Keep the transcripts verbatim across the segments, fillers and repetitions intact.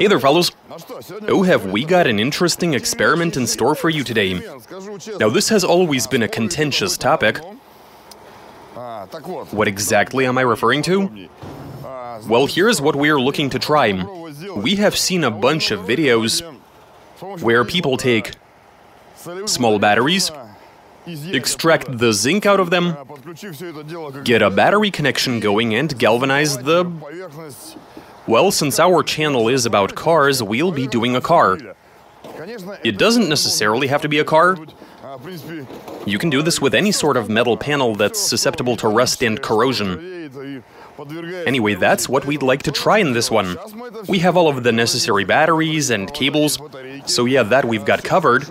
Hey there, fellows! Oh, have we got an interesting experiment in store for you today. Now, this has always been a contentious topic. What exactly am I referring to? Well, here's what we are looking to try. We have seen a bunch of videos where people take small batteries, extract the zinc out of them, get a battery connection going, and galvanize the... Well, since our channel is about cars, we'll be doing a car. It doesn't necessarily have to be a car. You can do this with any sort of metal panel that's susceptible to rust and corrosion. Anyway, that's what we'd like to try in this one. We have all of the necessary batteries and cables, so yeah, that we've got covered.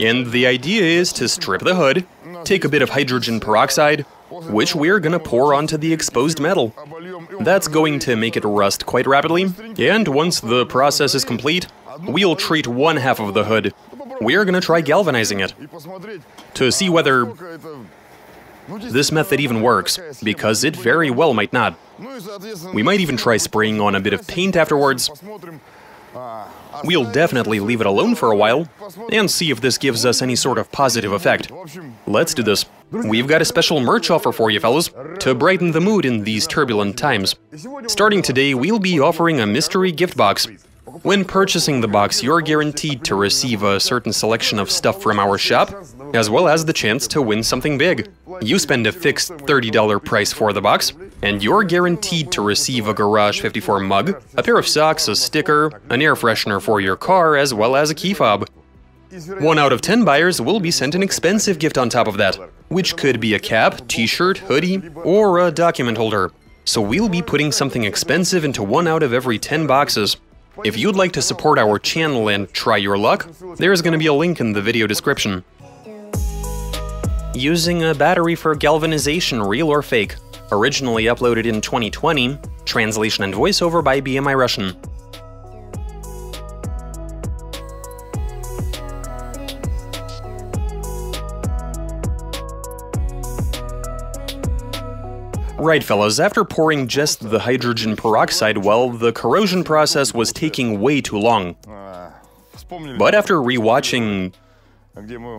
And the idea is to strip the hood, take a bit of hydrogen peroxide, which we're gonna pour onto the exposed metal. That's going to make it rust quite rapidly, and once the process is complete, we'll treat one half of the hood. We're gonna try galvanizing it, to see whether this method even works, because it very well might not. We might even try spraying on a bit of paint afterwards. We'll definitely leave it alone for a while, and see if this gives us any sort of positive effect. Let's do this. We've got a special merch offer for you, fellas, to brighten the mood in these turbulent times. Starting today, we'll be offering a mystery gift box. When purchasing the box, you're guaranteed to receive a certain selection of stuff from our shop, as well as the chance to win something big. You spend a fixed thirty dollar price for the box, and you're guaranteed to receive a Garage fifty-four mug, a pair of socks, a sticker, an air freshener for your car, as well as a key fob. One out of ten buyers will be sent an expensive gift on top of that, which could be a cap, t-shirt, hoodie, or a document holder. So we'll be putting something expensive into one out of every ten boxes. If you'd like to support our channel and try your luck, there's going to be a link in the video description. Using a battery for galvanization, real or fake. Originally uploaded in twenty twenty, translation and voiceover by B M I Russian. Right, fellas, after pouring just the hydrogen peroxide, well, the corrosion process was taking way too long. But after rewatching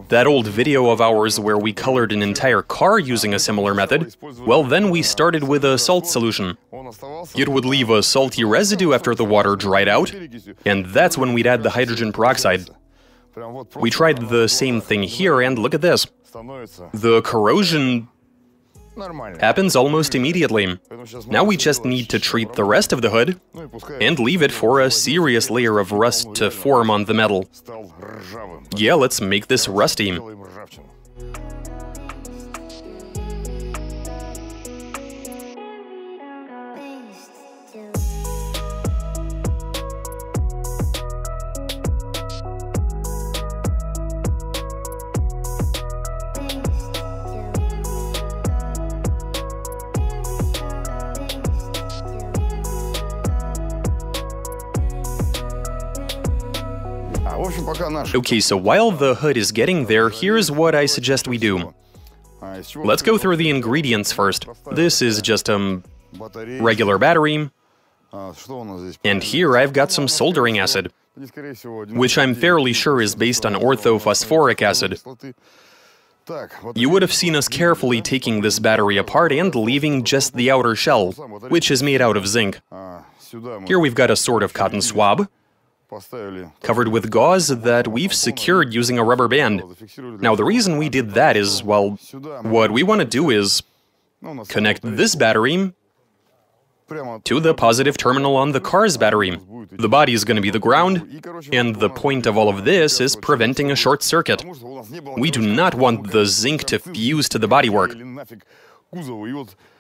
that old video of ours where we colored an entire car using a similar method, well, then we started with a salt solution. It would leave a salty residue after the water dried out, and that's when we'd add the hydrogen peroxide. We tried the same thing here, and look at this. The corrosion happens almost immediately. Now we just need to treat the rest of the hood and leave it for a serious layer of rust to form on the metal. Yeah, let's make this rusty. Okay, so while the hood is getting there, here's what I suggest we do. Let's go through the ingredients first. This is just a um, regular battery. And here I've got some soldering acid, which I'm fairly sure is based on orthophosphoric acid. You would have seen us carefully taking this battery apart and leaving just the outer shell, which is made out of zinc. Here we've got a sort of cotton swab, covered with gauze that we've secured using a rubber band. Now, the reason we did that is, well, what we want to do is connect this battery to the positive terminal on the car's battery. The body is going to be the ground, and the point of all of this is preventing a short circuit. We do not want the zinc to fuse to the bodywork.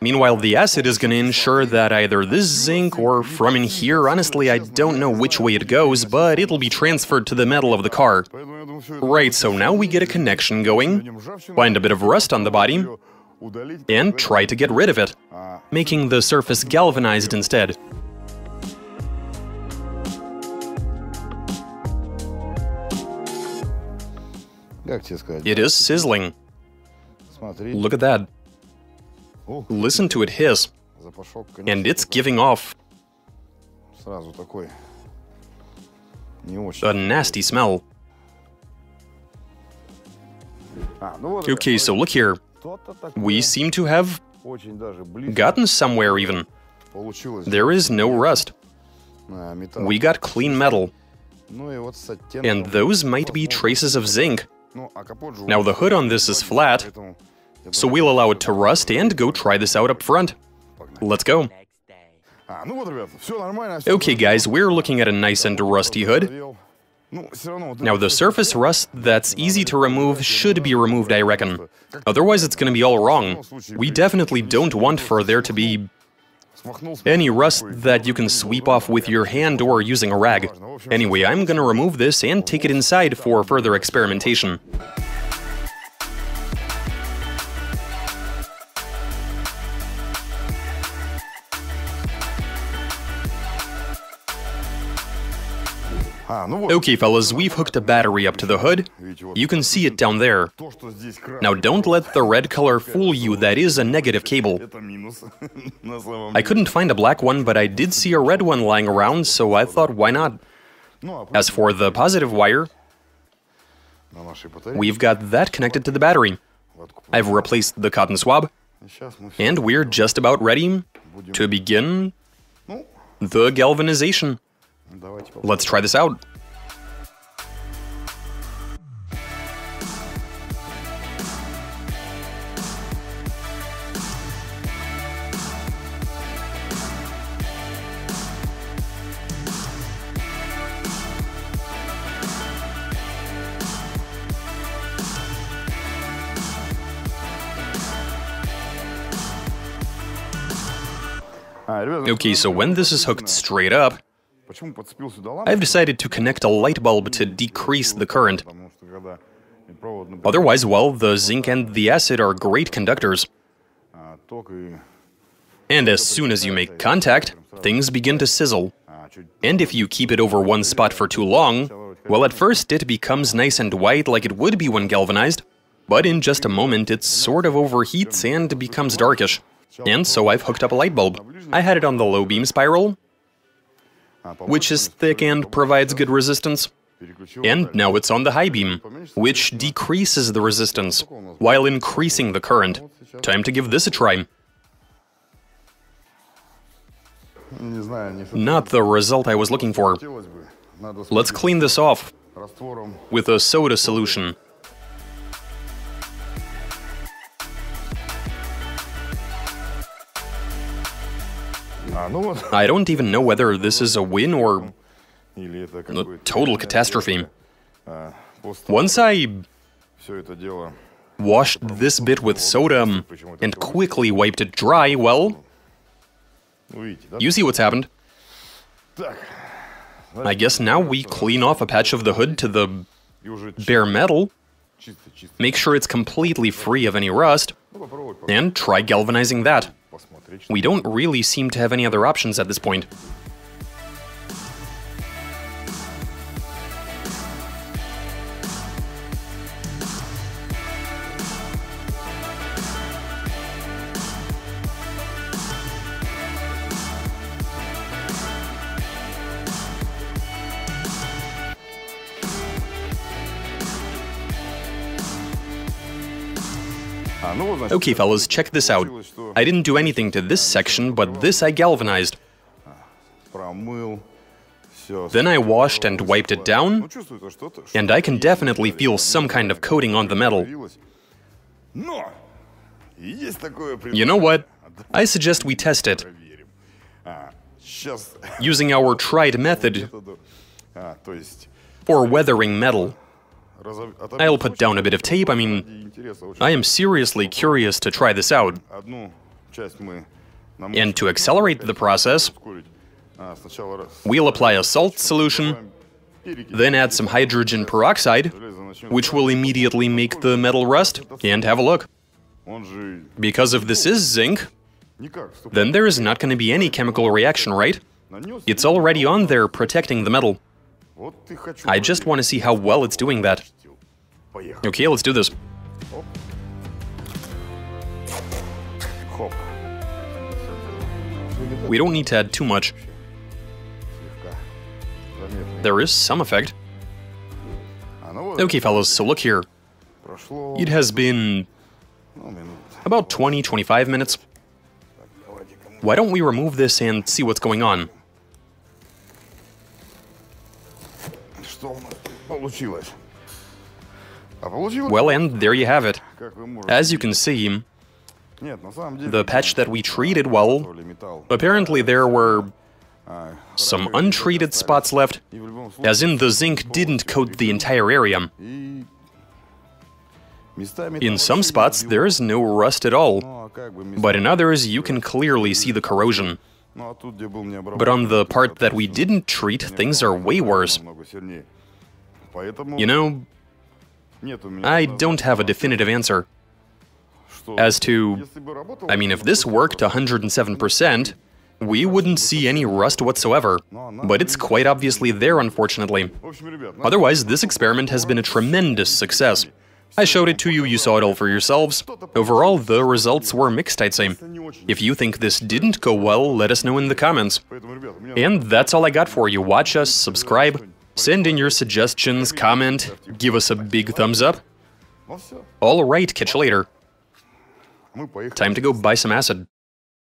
Meanwhile, the acid is going to ensure that either this zinc or from in here, honestly, I don't know which way it goes, but it'll be transferred to the metal of the car. Right, so now we get a connection going, find a bit of rust on the body, and try to get rid of it, making the surface galvanized instead. It is sizzling. Look at that. Listen to it hiss, and it's giving off A nasty smell. Okay, so look here. We seem to have gotten somewhere even. There is no rust. We got clean metal. And those might be traces of zinc. Now the hood on this is flat, so we'll allow it to rust and go try this out up front. Let's go. Okay guys, we're looking at a nice and rusty hood. Now the surface rust that's easy to remove should be removed, I reckon. Otherwise it's gonna be all wrong. We definitely don't want for there to be any rust that you can sweep off with your hand or using a rag. Anyway, I'm gonna remove this and take it inside for further experimentation. Okay fellas, we've hooked a battery up to the hood. You can see it down there. Now don't let the red color fool you, that is a negative cable. I couldn't find a black one, but I did see a red one lying around, so I thought why not. As for the positive wire, we've got that connected to the battery. I've replaced the cotton swab, and we're just about ready to begin the galvanization. Let's try this out. Okay, so when this is hooked straight up, I've decided to connect a light bulb to decrease the current. Otherwise, well, the zinc and the acid are great conductors. And as soon as you make contact, things begin to sizzle. And if you keep it over one spot for too long, well, at first it becomes nice and white like it would be when galvanized, but in just a moment it sort of overheats and becomes darkish. And so I've hooked up a light bulb. I had it on the low beam spiral, which is thick and provides good resistance. And now it's on the high beam, which decreases the resistance while increasing the current. Time to give this a try. Not the result I was looking for. Let's clean this off with a soda solution. I don't even know whether this is a win or a total catastrophe. Once I washed this bit with soda and quickly wiped it dry, well, you see what's happened. I guess now we clean off a patch of the hood to the bare metal, make sure it's completely free of any rust, and try galvanizing that. We don't really seem to have any other options at this point. Okay fellas, check this out. I didn't do anything to this section, but this I galvanized. Then I washed and wiped it down, and I can definitely feel some kind of coating on the metal. You know what? I suggest we test it using our tried method for weathering metal. I'll put down a bit of tape. I mean, I am seriously curious to try this out. And to accelerate the process, we'll apply a salt solution, then add some hydrogen peroxide, which will immediately make the metal rust, and have a look. Because if this is zinc, then there is not going to be any chemical reaction, right? It's already on there protecting the metal. I just want to see how well it's doing that. Okay, let's do this. We don't need to add too much. There is some effect. Okay, fellas, so look here. It has been about twenty to twenty-five minutes. Why don't we remove this and see what's going on? Well, and there you have it. As you can see, the patch that we treated, well, apparently there were some untreated spots left, as in the zinc didn't coat the entire area. In some spots, there is no rust at all, but in others, you can clearly see the corrosion. But on the part that we didn't treat, things are way worse. You know, I don't have a definitive answer. As to, I mean, if this worked one hundred seven percent, we wouldn't see any rust whatsoever, but it's quite obviously there, unfortunately. Otherwise, this experiment has been a tremendous success. I showed it to you, you saw it all for yourselves. Overall, the results were mixed, I'd say. If you think this didn't go well, let us know in the comments. And that's all I got for you. Watch us, subscribe, send in your suggestions, comment, give us a big thumbs up. All right, catch you later. Time to go buy some acid.